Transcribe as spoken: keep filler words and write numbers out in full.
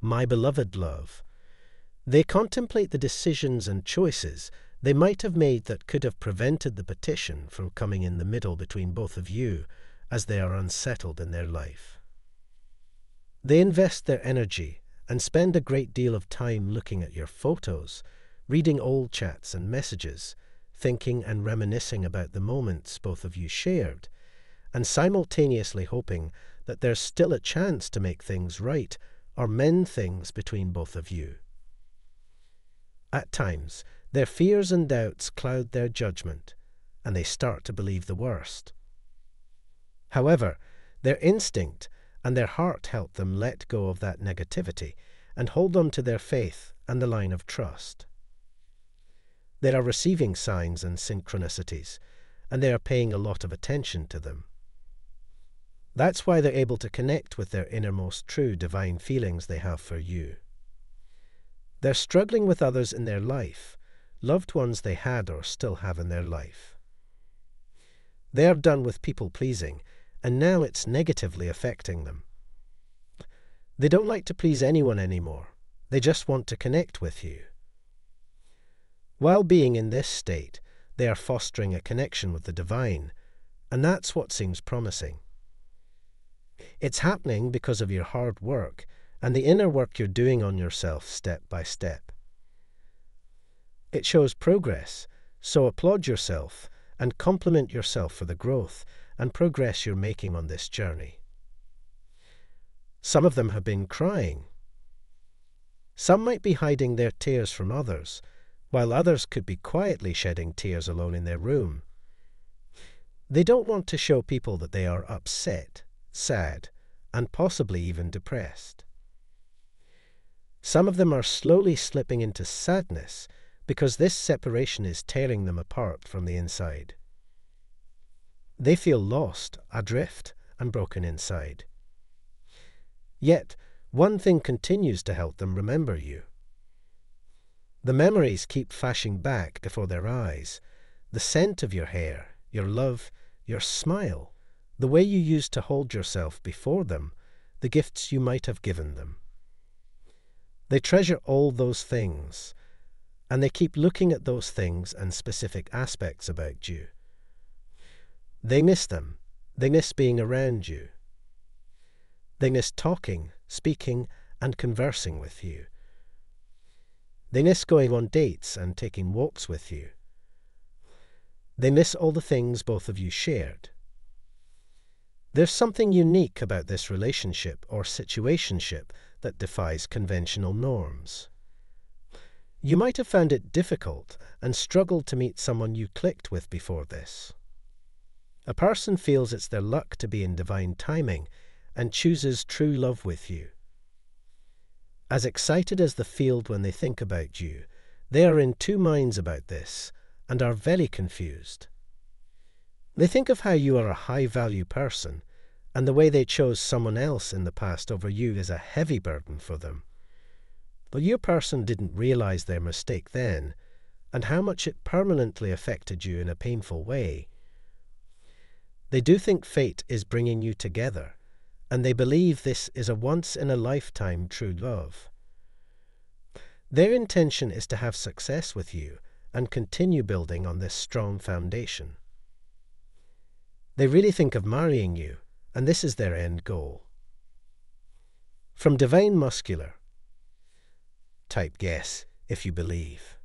my beloved love. They contemplate the decisions and choices they might have made that could have prevented the petition from coming in the middle between both of you, as they are unsettled in their life. They invest their energy and spend a great deal of time looking at your photos, reading old chats and messages, thinking and reminiscing about the moments both of you shared, and simultaneously hoping that there's still a chance to make things right or mend things between both of you. At times, their fears and doubts cloud their judgment, and they start to believe the worst. However, their instinct and their heart help them let go of that negativity and hold on to their faith and the line of trust. There are receiving signs and synchronicities, and they are paying a lot of attention to them. That's why they're able to connect with their innermost true divine feelings they have for you. They're struggling with others in their life, loved ones they had or still have in their life. They are done with people-pleasing, and now it's negatively affecting them. They don't like to please anyone anymore. They just want to connect with you. While being in this state, they are fostering a connection with the divine, and that's what seems promising. It's happening because of your hard work and the inner work you're doing on yourself step by step. It shows progress, so applaud yourself and compliment yourself for the growth and progress you're making on this journey. Some of them have been crying. Some might be hiding their tears from others, while others could be quietly shedding tears alone in their room. They don't want to show people that they are upset, sad, and possibly even depressed. Some of them are slowly slipping into sadness because this separation is tearing them apart from the inside. They feel lost, adrift, and broken inside. Yet, one thing continues to help them remember you. The memories keep flashing back before their eyes, the scent of your hair, your love, your smile, the way you used to hold yourself before them, the gifts you might have given them. They treasure all those things, and they keep looking at those things and specific aspects about you. They miss them. They miss being around you. They miss talking, speaking, and conversing with you. They miss going on dates and taking walks with you. They miss all the things both of you shared. There's something unique about this relationship or situationship that defies conventional norms. You might have found it difficult and struggled to meet someone you clicked with before this. A person feels it's their luck to be in divine timing and chooses true love with you. As excited as the field when they think about you, they are in two minds about this and are very confused. They think of how you are a high-value person, and the way they chose someone else in the past over you is a heavy burden for them. But your person didn't realize their mistake then, and how much it permanently affected you in a painful way. They do think fate is bringing you together, and they believe this is a once-in-a-lifetime true love. Their intention is to have success with you and continue building on this strong foundation. They really think of marrying you, and this is their end goal. From Divine Muscular. Type yes if you believe.